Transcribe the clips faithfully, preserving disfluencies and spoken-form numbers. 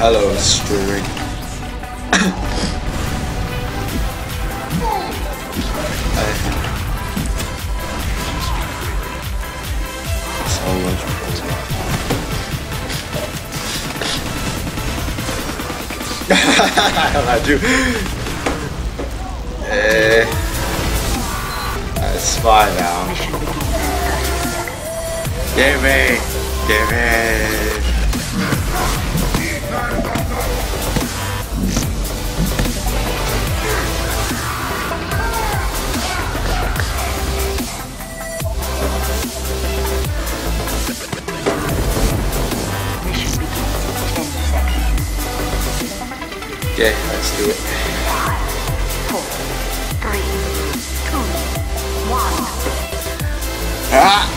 Hello, streaming. I do. Eh, that's fine now. Give me, give me. Okay, let's do it. Five, four, three, two, one. Ah!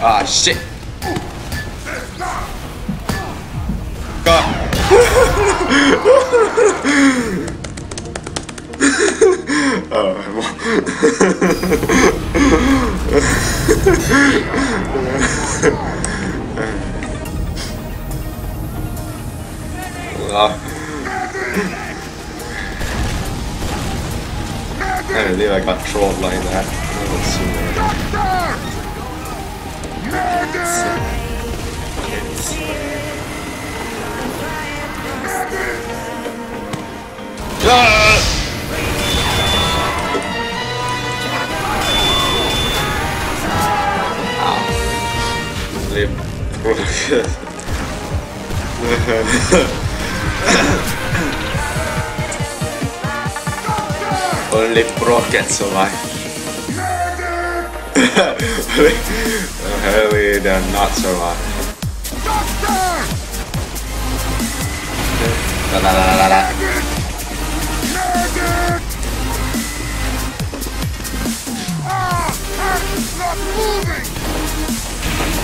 Ah, shit. God. Oh, I don't think I got trolled like that. Let's see. Ah! Live. Only pro can survive. Hopefully they're not so hot. La la la la la.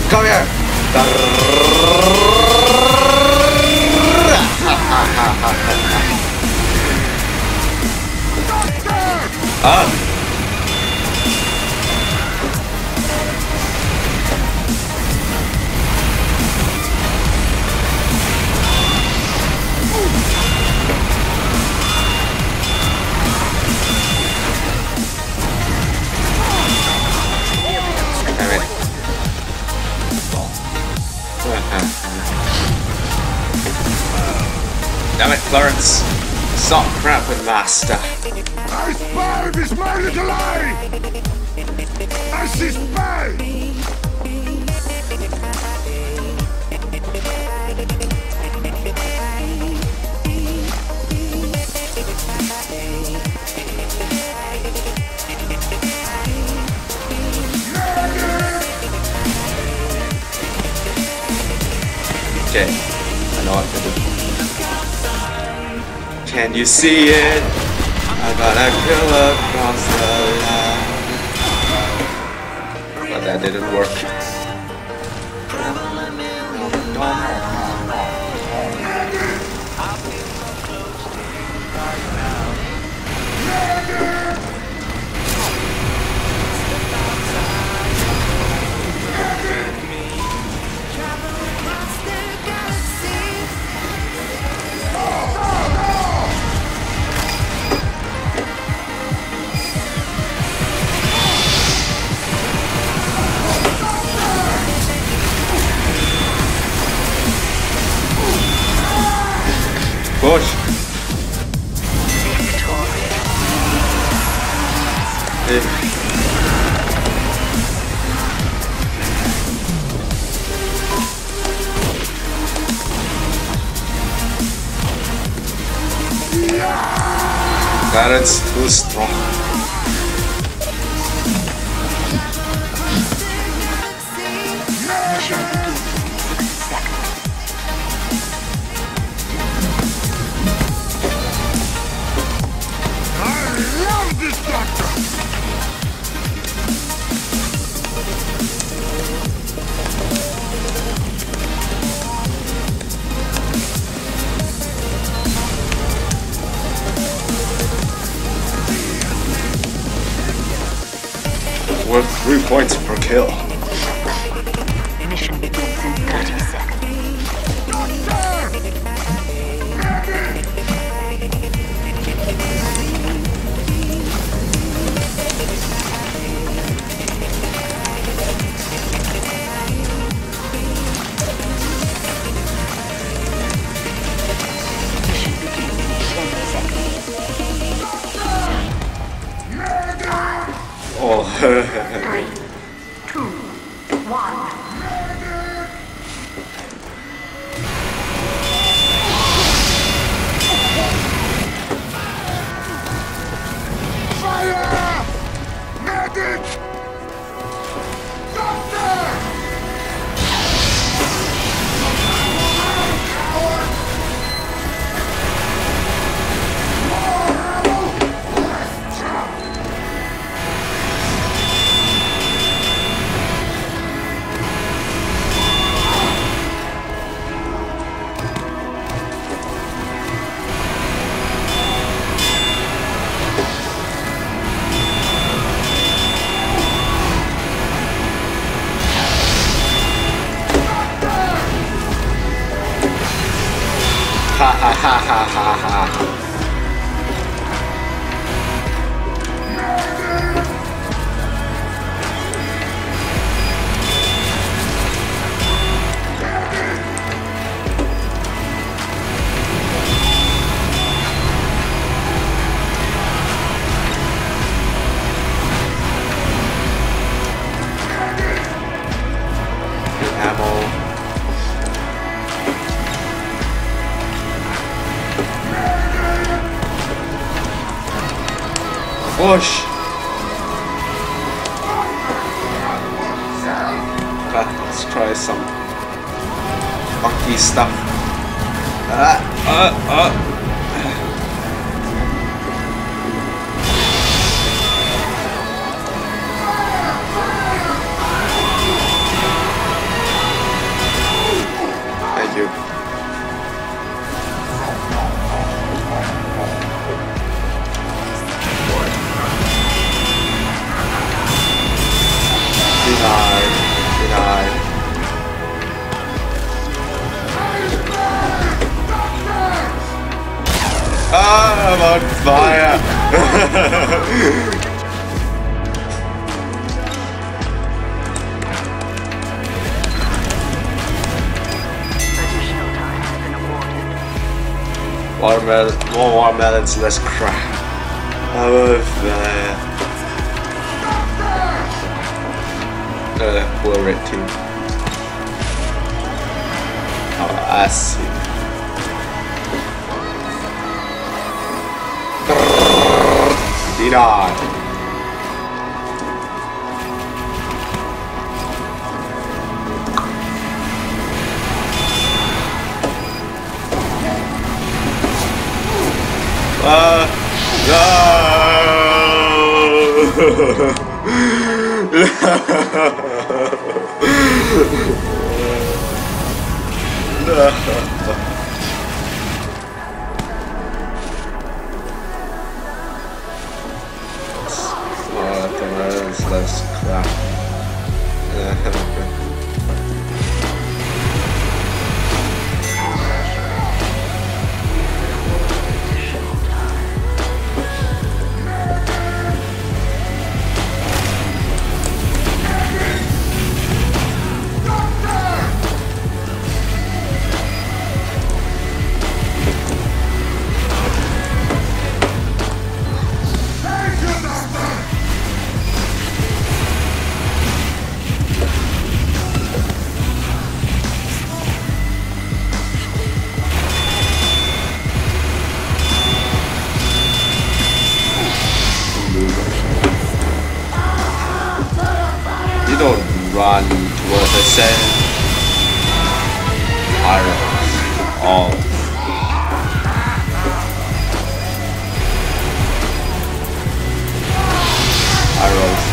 Come here! Ah! Damn it, Florence! Stop crapping, master! I spy this man is alive! I see spy! Okay, I know what to do. Can you see it? I got a kill across the line. But that didn't work. That's too strong. I love this doctor. Worth three points per kill. Oh. Three, two, one. Ha ha ha ha ha ha. Push. Okay, let's try some funky stuff. Ah, uh, uh. Thank you. Ah, I'm on fire! Additional time has been awarded. Watermelon, more watermelons, less crap. I'm on fire. No, that poor red team. Oh, I see. Denied. Uh, no. No. That's crap. Yeah, okay. Run towards the sand. Pirates. All. Arrows.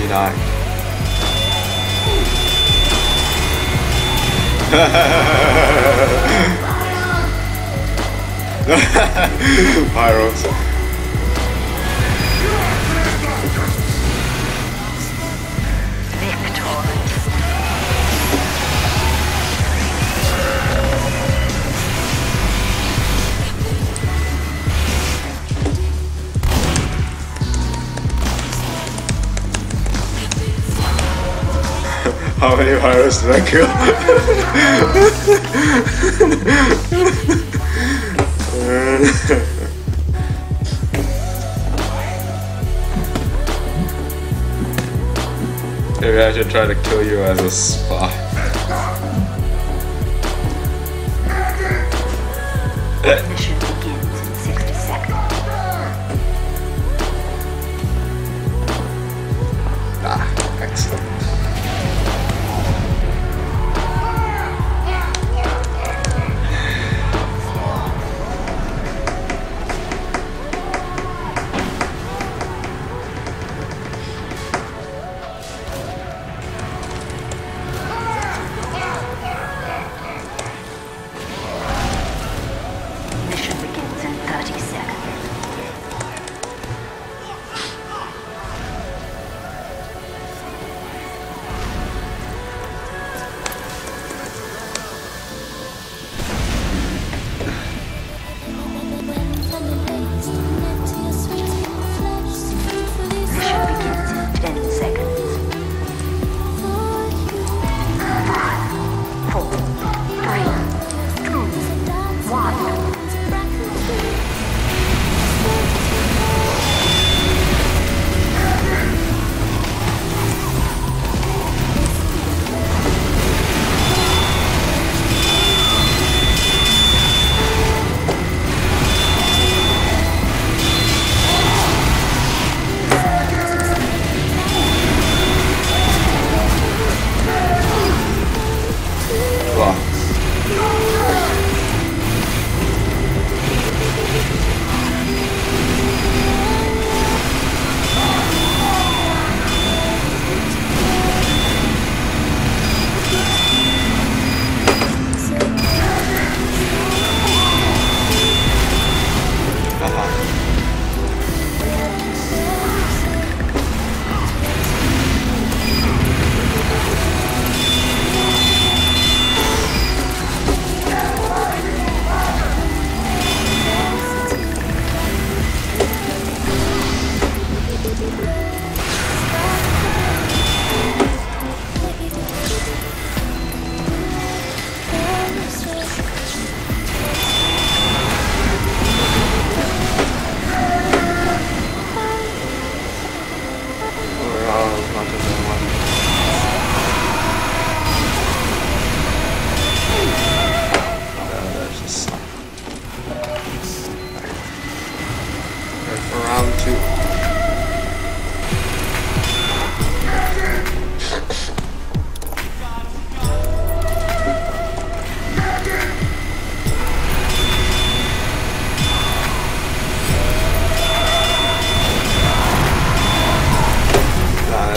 Deny. Pyros. How many Pyros did I kill? Maybe I should try to kill you as a spy. Mission begins in sixty seconds. Ah, excellent.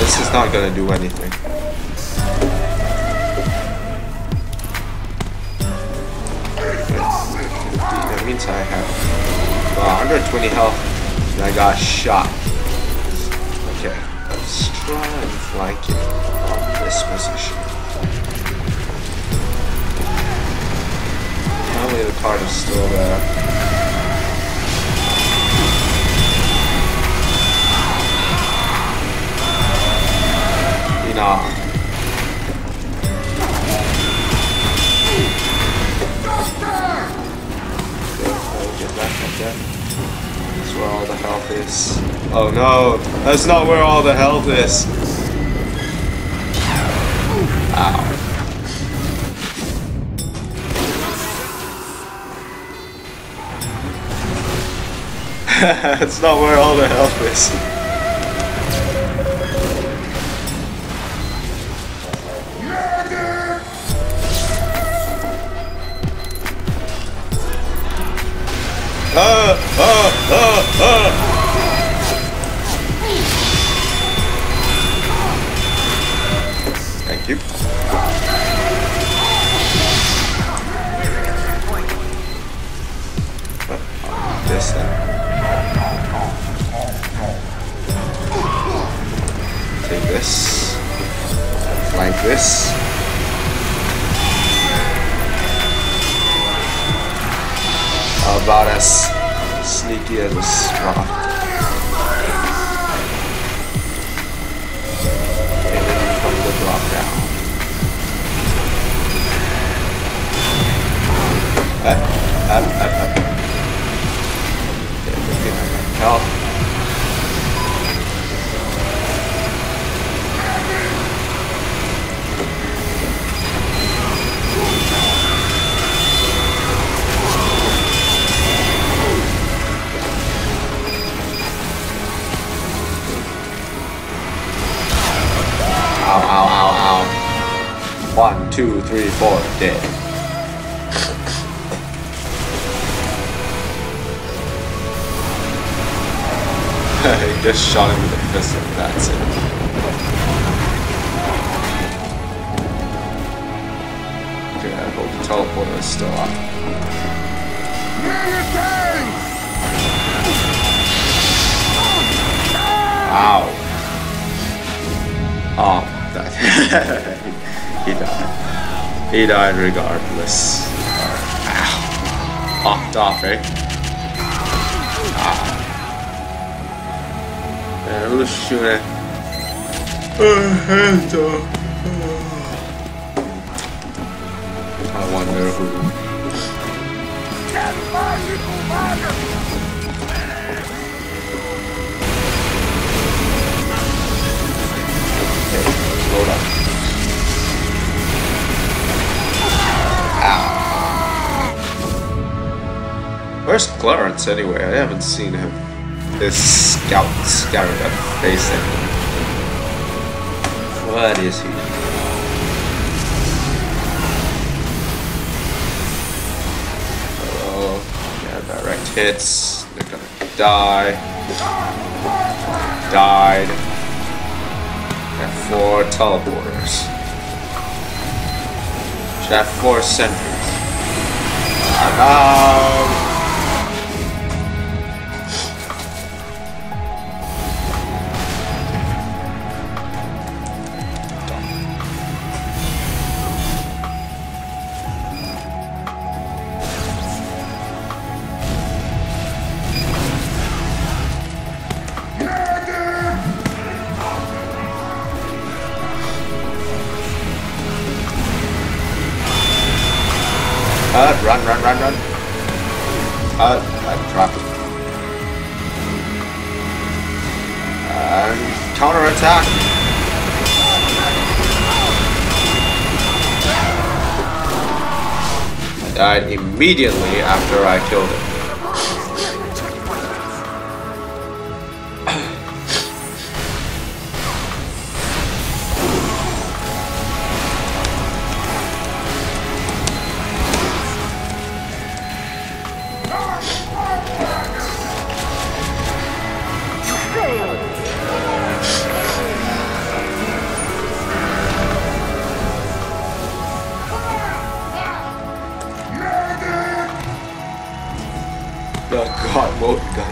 This is not gonna do anything. That means I have uh, one hundred twenty health and I got shot. Okay, let's try and flank it on this position. Apparently the card is still there. Nah. Good, get back up there. That's where all the health is. Oh no, that's not where all the health is. Ow. That's not where all the health is. Uh, uh, uh, uh. Thank you. Oh, this then. Take this. Flank this. About as sneaky as a spot. And then you come to drop down. Up, up, up, up. get my health. One, two, three, four, dead. I just shot him with a pistol, that's it. Okay, I hope the teleporter is still up. Ow. Oh, that. He died. He died regardless. Ow. Popped off, eh? Ah. Yeah, who's shooting? I wonder who. Where's Clarence anyway? I haven't seen him. This scout scouted that face at him. What is he? Oh, yeah, direct hits. They're gonna die. Died. Got four teleporters. Got four sentries. Ah, no! Uh, run, run, run, run. Uh, I'm trapped. And counter-attack. I died immediately after I killed him. The god mode gun.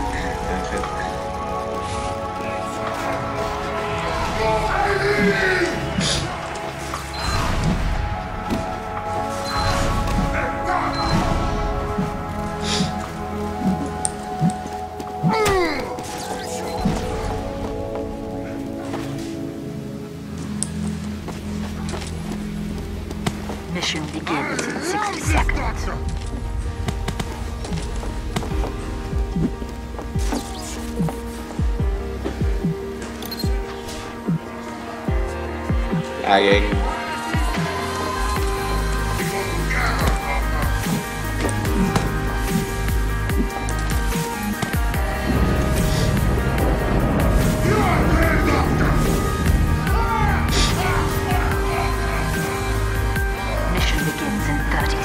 Mission begins in sixty seconds. Lagging. Mission begins in thirty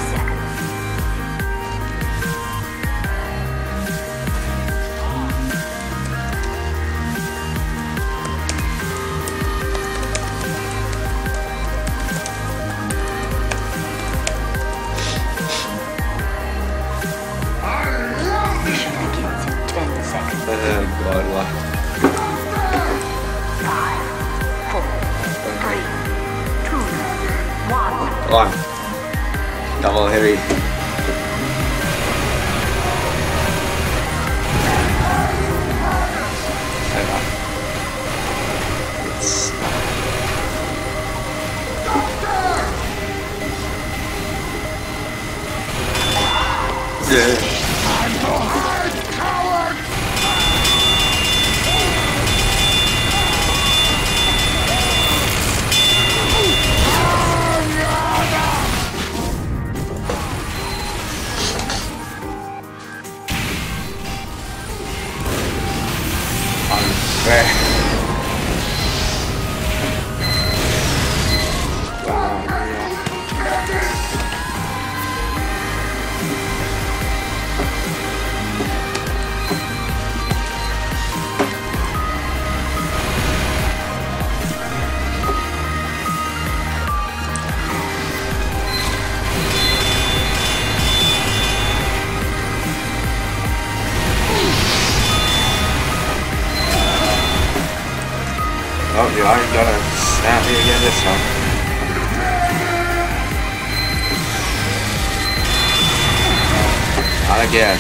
on. Double heavy. It's... Yeah. I'm the hard coward! Where? Oh, dude, I'm gonna snap me again this time. Not again.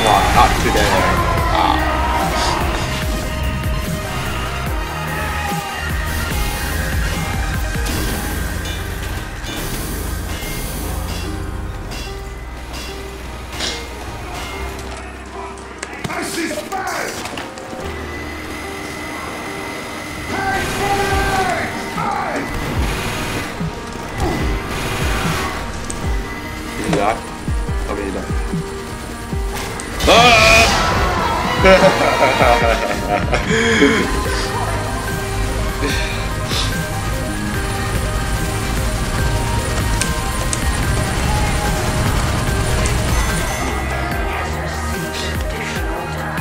Come on, not today. Ah.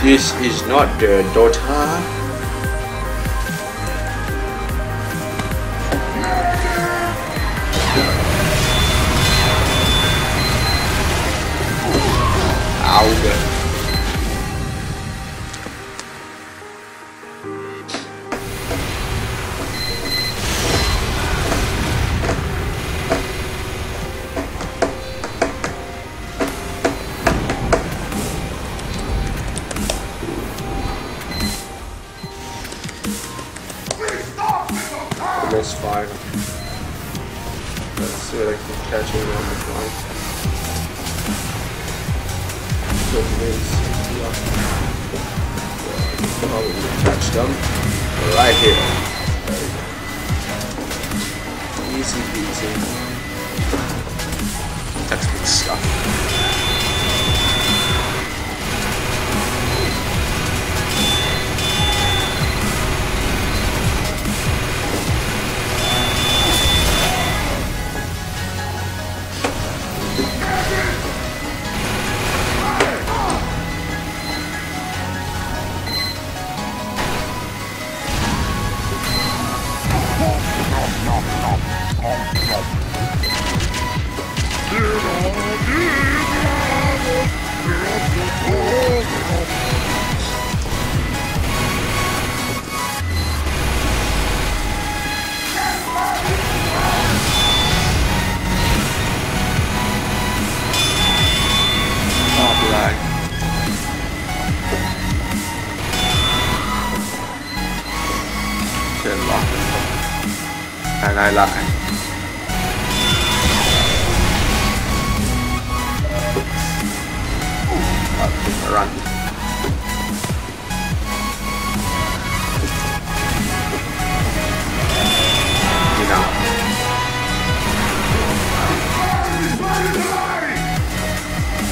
This is not the Dota. And I lie. Ooh, run. You know.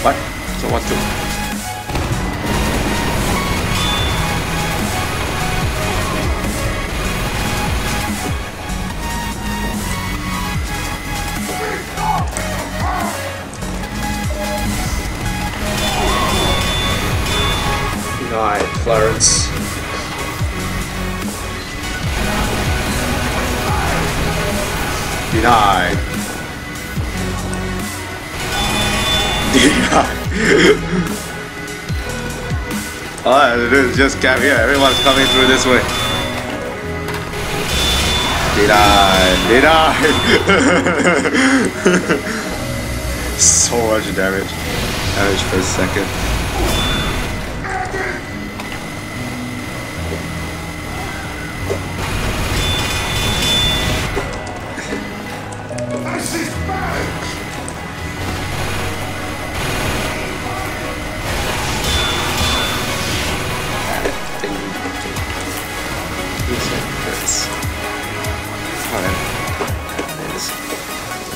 What? So what to? Alright, Clarence. Denied. Denied. All I had to do is just camp here. Everyone's coming through this way. Denied. Denied. So much damage. Damage per second. time. It's,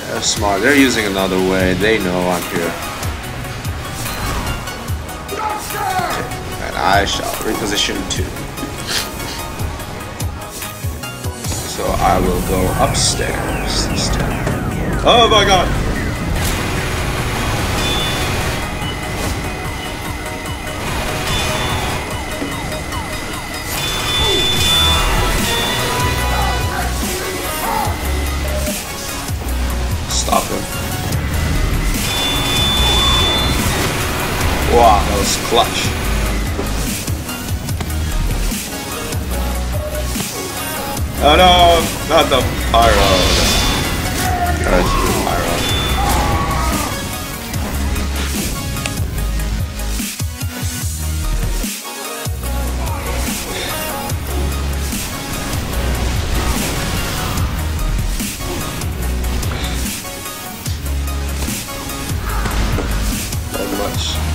they're smart. They're using another way. They know I'm here. Okay, and I shall reposition too. So I will go upstairs instead. Oh my god! Stop him. Wow, that was clutch. Oh no, not the pyro. Gotta do the pyro.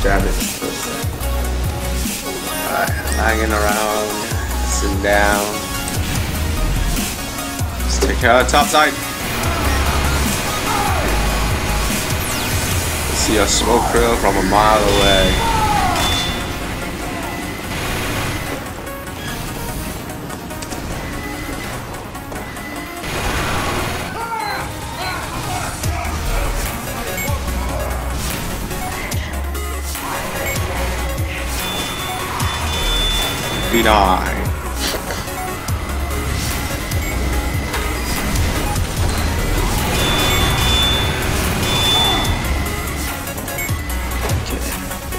Damage. Alright, hanging around, sitting down. Let's take care of the top side. I see a smoke trail from a mile away. Be nine. Okay.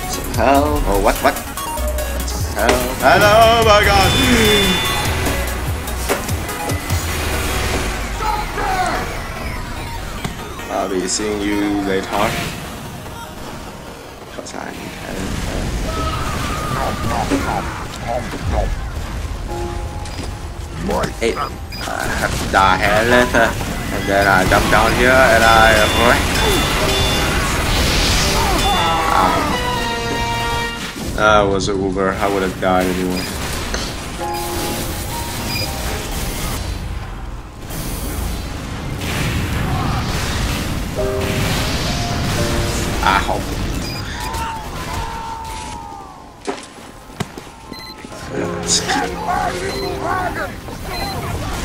Some hell. Oh, what? What? Some hell. And oh my god! I'll be seeing you later. Cause I need help. Boy, hey, I have to die here later, and then I jump down here and I uh, that was an Uber. I would have died anyway. I hope.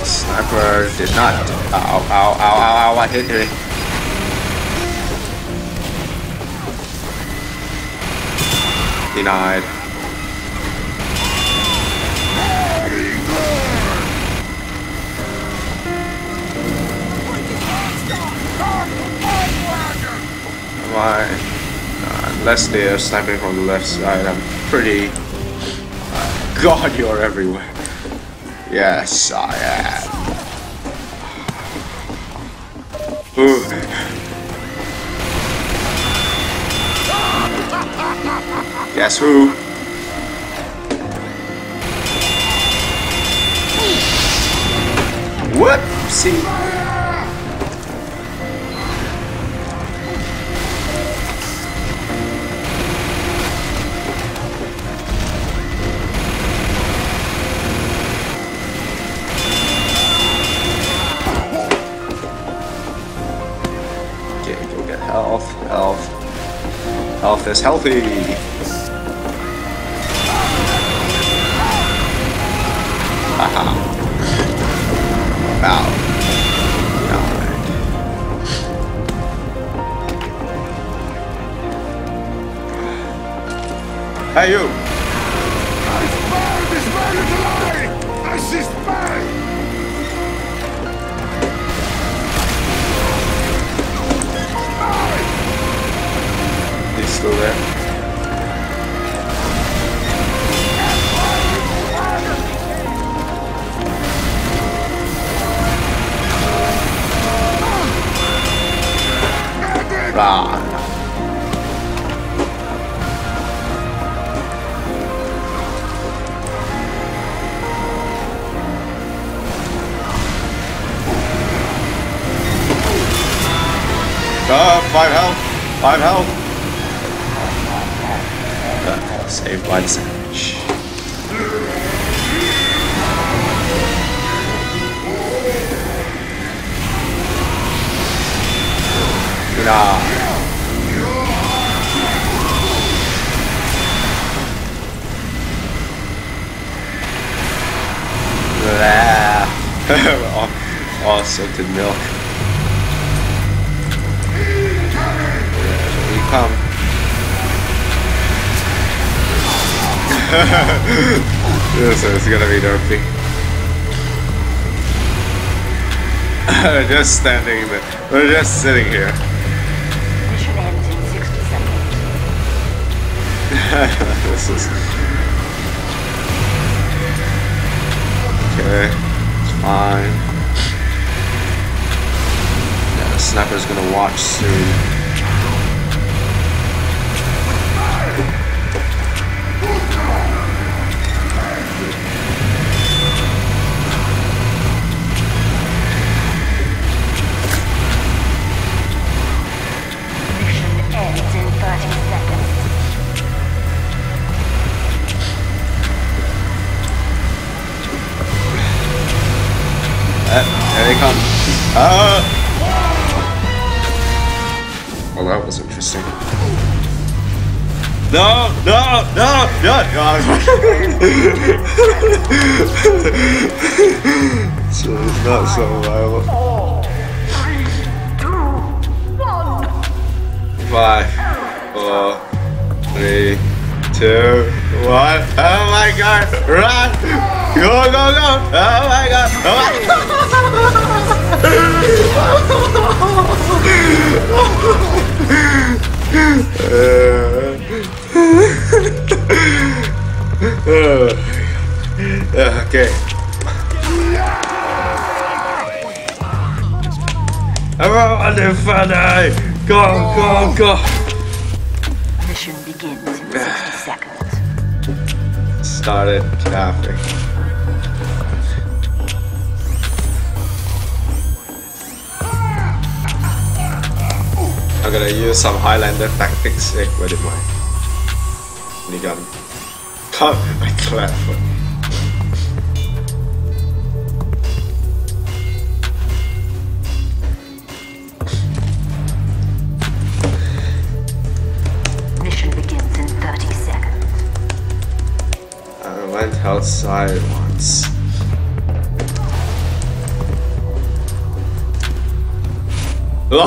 Sniper did not. Ow, ow, ow, ow, ow, I hit it. Denied. Why? Uh, unless they are sniping from the left side, I'm pretty. Uh, God, you're everywhere. Yes, I am. Ooh. Guess who? Whoopsie. Health, health, health is healthy. Haha. Wow. Alright. Hey you! I spy! This man is alive! I see spy! He's still there. Run. Oh, five health. Five health. Saved by the sandwich. all, all scented milk. Here we come. This is gonna be derpy. We're just standing, but we're just sitting here. Mission ends in sixty seconds. This is. Okay, it's fine. Yeah, the sniper's gonna watch soon. Mission ends in thirty seconds. Uh, there they come. Uh. Well, that was interesting. No, no, no, no, God. So it's not so viable. Five, four, three, two, one. Oh my God! Run! Go, go, go! Oh my God! Oh my God! uh, okay. Everyone on the fire! Go, go, go! Mission begins in sixty seconds. Started traffic. I'm gonna use some Highlander tactics. Hey, where did my minigun? Come, I clap for it. Mission begins in thirty seconds. I went outside once. I went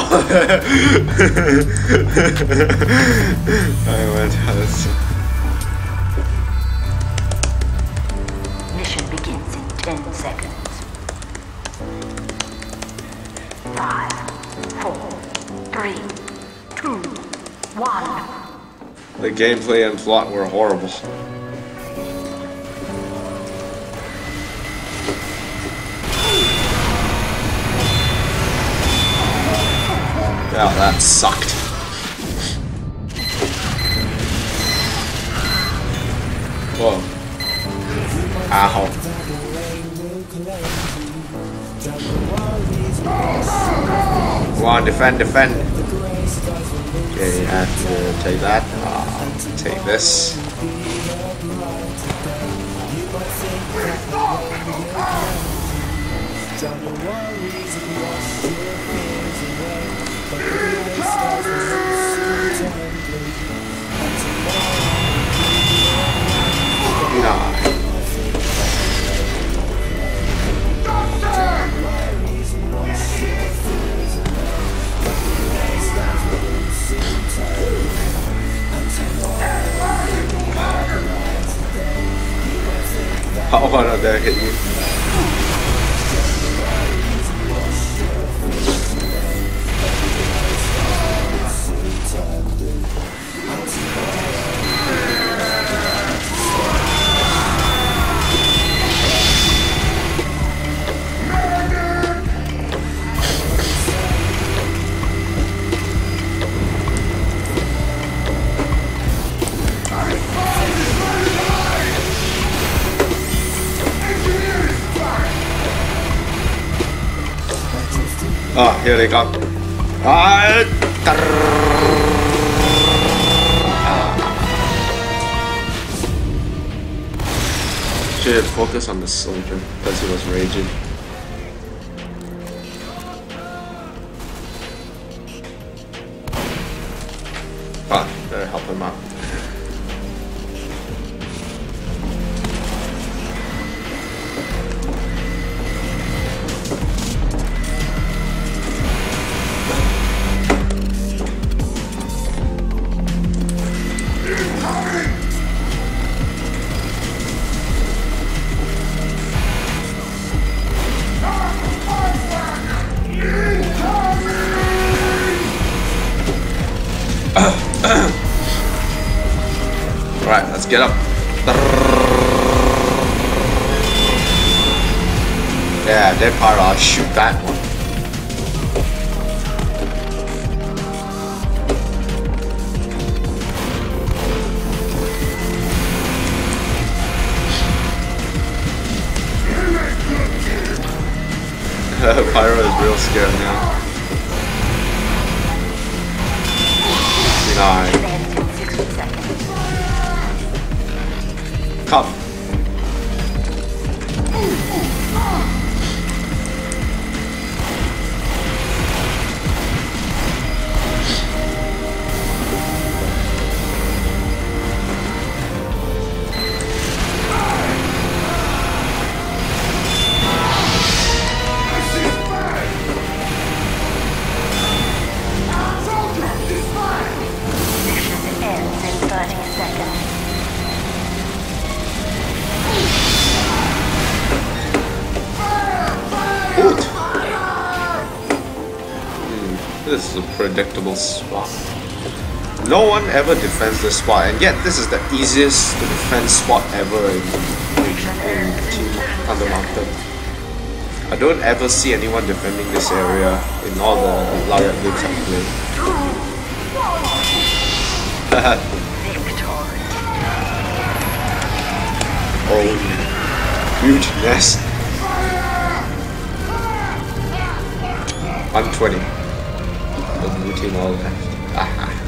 out. Mission begins in ten seconds. Five, four, three, two, one. The gameplay and plot were horrible. Wow, that sucked. Whoa. Ow. Come on, defend, defend. Okay, you have to take that. Uh, take this. Oh, no, there hit you. Oh, here they come. Ah, should focus on the soldier because he was raging. Ah, better help him out. get up. Yeah, that part, I'll shoot that one. Pyro is real scared now. sixty-nine. Come. This is a predictable spot. No one ever defends this spot, and yet this is the easiest to defend spot ever in, in, in Team Thundermountain. I don't ever see anyone defending this area in all the Loud games I've played. Oh, huge nest. one twenty. Routine all left. Aha.